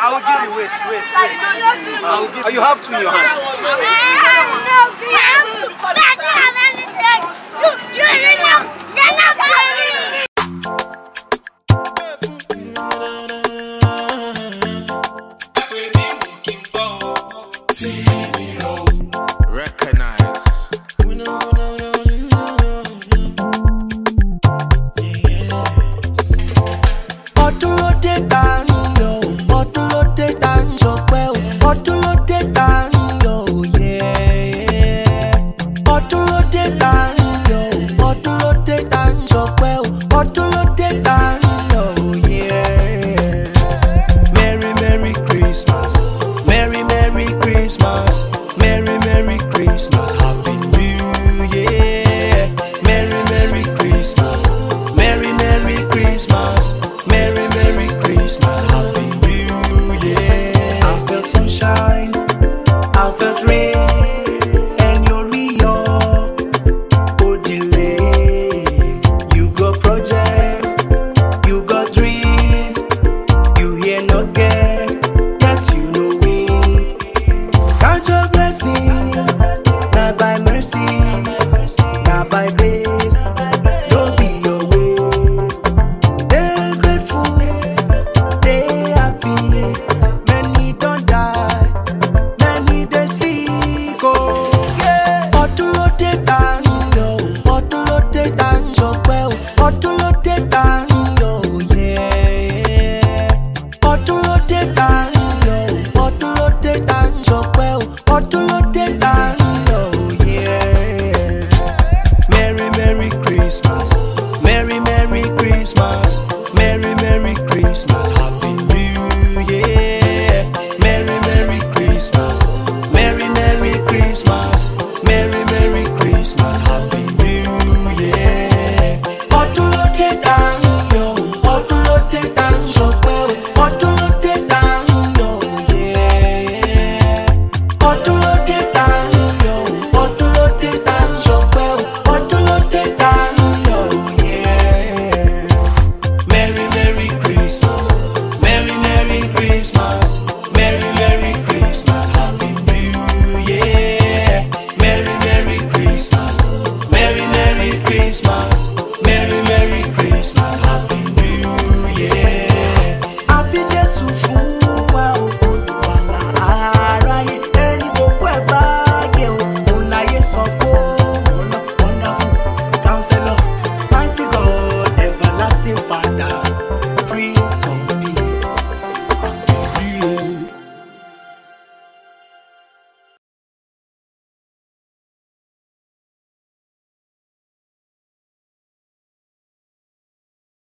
I will give you, wait. I will give you. You have two in your hand. You got dreams, you hear no game.